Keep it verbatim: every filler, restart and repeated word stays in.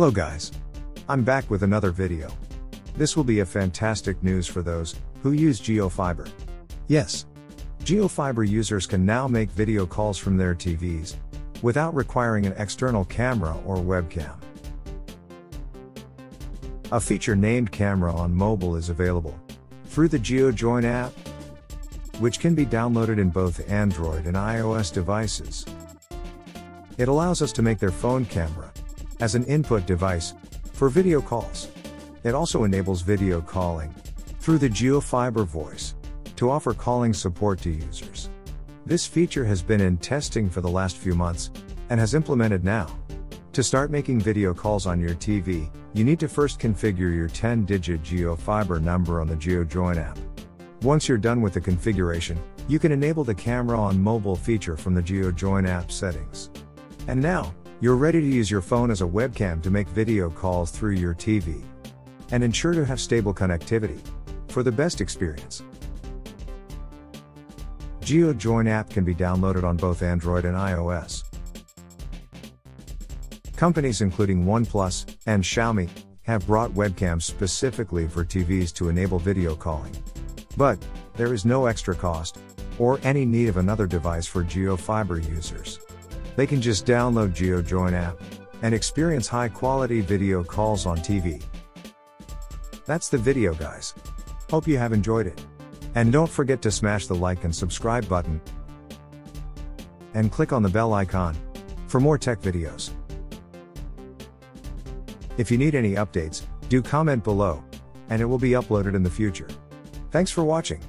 Hello guys. I'm back with another video. This will be a fantastic news for those who use JioFiber. Yes. JioFiber users can now make video calls from their T Vs without requiring an external camera or webcam. A feature named Camera on Mobile is available through the JioJoin app, which can be downloaded in both Android and iOS devices. It allows us to make their phone camera as an input device for video calls. It also enables video calling through the JioFiber voice to offer calling support to users. This feature has been in testing for the last few months and has implemented now. To start making video calls on your T V, you need to first configure your ten digit JioFiber number on the JioJoin app. Once you're done with the configuration, you can enable the Camera on Mobile feature from the JioJoin app settings. And now, you're ready to use your phone as a webcam to make video calls through your T V. And ensure to have stable connectivity for the best experience. JioJoin app can be downloaded on both Android and iOS. Companies including OnePlus and Xiaomi have brought webcams specifically for T Vs to enable video calling. But there is no extra cost or any need of another device for JioFiber users. They can just download JioJoin app and experience high-quality video calls on T V. That's the video, guys. Hope you have enjoyed it. And don't forget to smash the like and subscribe button and click on the bell icon for more tech videos. If you need any updates, do comment below, and it will be uploaded in the future. Thanks for watching.